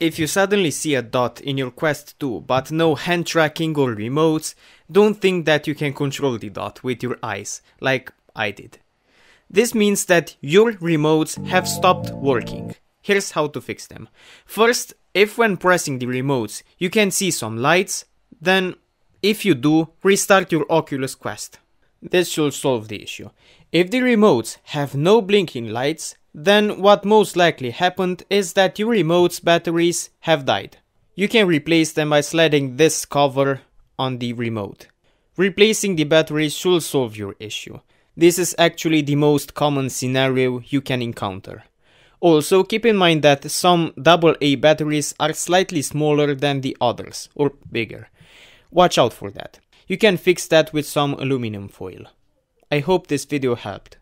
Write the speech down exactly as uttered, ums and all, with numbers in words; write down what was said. If you suddenly see a dot in your Quest two but no hand tracking or remotes, don't think that you can control the dot with your eyes, like I did. This means that your remotes have stopped working. Here's how to fix them. First, if when pressing the remotes you can see some lights, then if you do, restart your Oculus Quest. This should solve the issue. If the remotes have no blinking lights, then what most likely happened is that your remote's batteries have died. You can replace them by sliding this cover on the remote. Replacing the batteries should solve your issue. This is actually the most common scenario you can encounter. Also, keep in mind that some double A batteries are slightly smaller than the others, or bigger. Watch out for that. You can fix that with some aluminum foil. I hope this video helped.